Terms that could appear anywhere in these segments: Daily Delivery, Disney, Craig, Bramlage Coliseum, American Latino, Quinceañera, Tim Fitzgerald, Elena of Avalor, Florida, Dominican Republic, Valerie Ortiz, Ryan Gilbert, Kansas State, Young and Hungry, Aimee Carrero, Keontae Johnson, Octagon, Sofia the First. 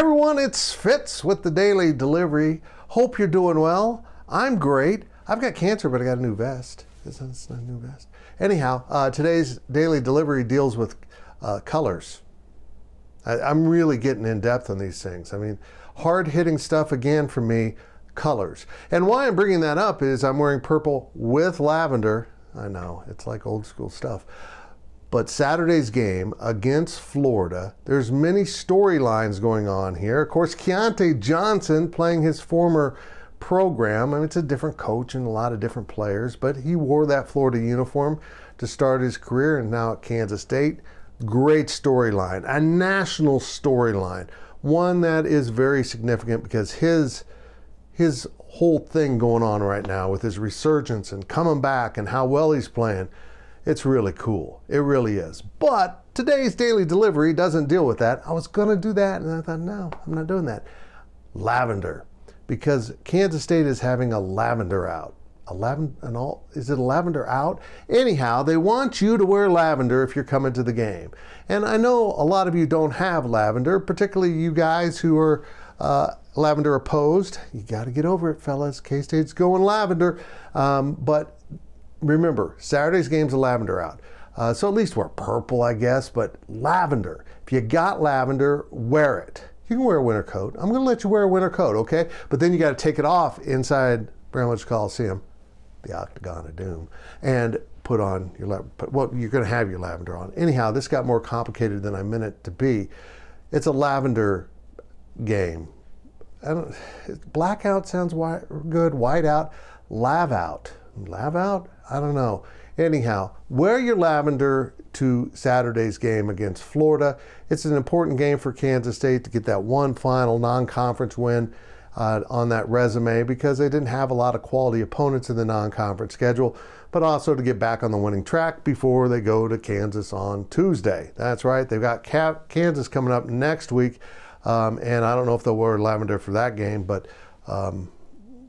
Hi everyone, it's Fitz with the Daily Delivery. Hope you're doing well. I'm great. I've got cancer, but I got a new vest. It's not a new vest. Anyhow, today's Daily Delivery deals with colors. I'm really getting in depth on these things. I mean, hard-hitting stuff again for me, colors. And why I'm bringing that up is I'm wearing purple with lavender. I know, it's like old school stuff. But Saturday's game against Florida, there's many storylines going on here. Of course, Keontae Johnson playing his former program. I mean, it's a different coach and a lot of different players, but he wore that Florida uniform to start his career and now at Kansas State. Great storyline, a national storyline, one that is very significant because his whole thing going on right now with his resurgence and coming back and how well he's playing. It's really cool. It really is. But today's Daily Delivery doesn't deal with that. I was going to do that, and I thought, no, I'm not doing that. Lavender. Because Kansas State is having a lavender out. Is it a lavender out? Anyhow, they want you to wear lavender if you're coming to the game. And I know a lot of you don't have lavender, particularly you guys who are lavender opposed. You got to get over it, fellas. K-State's going lavender. But remember, Saturday's game's a lavender out. So at least wear purple, I guess, but lavender. If you got lavender, wear it. You can wear a winter coat. I'm going to let you wear a winter coat, okay? But then you got to take it off inside Bramlage Coliseum, the Octagon of Doom, and put on your lavender. Well, you're going to have your lavender on. Anyhow, this got more complicated than I meant it to be. It's a lavender game. Blackout sounds good. Whiteout, lav out. Lav out? I don't know. Anyhow, wear your lavender to Saturday's game against Florida. It's an important game for Kansas State to get that one final non-conference win on that resume because they didn't have a lot of quality opponents in the non-conference schedule, but also to get back on the winning track before they go to Kansas on Tuesday. That's right. They've got Kansas coming up next week, and I don't know if they'll wear lavender for that game, but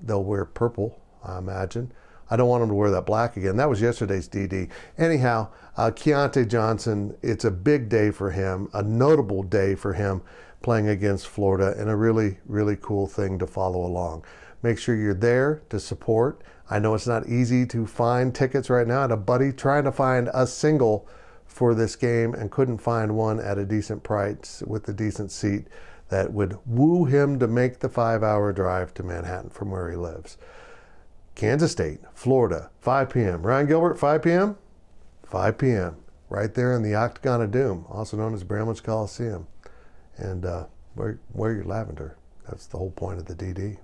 they'll wear purple, I imagine. I don't want him to wear that black again. That was yesterday's DD. Anyhow, Keontae Johnson, it's a big day for him, a notable day for him playing against Florida, and a really, really cool thing to follow along. Make sure you're there to support. I know it's not easy to find tickets right now. I had a buddy trying to find a single for this game and couldn't find one at a decent price with a decent seat that would woo him to make the 5-hour drive to Manhattan from where he lives. Kansas State, Florida, 5 p.m. Ryan Gilbert, 5 p.m.? 5 p.m. Right there in the Octagon of Doom, also known as Bramlage Coliseum. And wear your lavender. That's the whole point of the DD.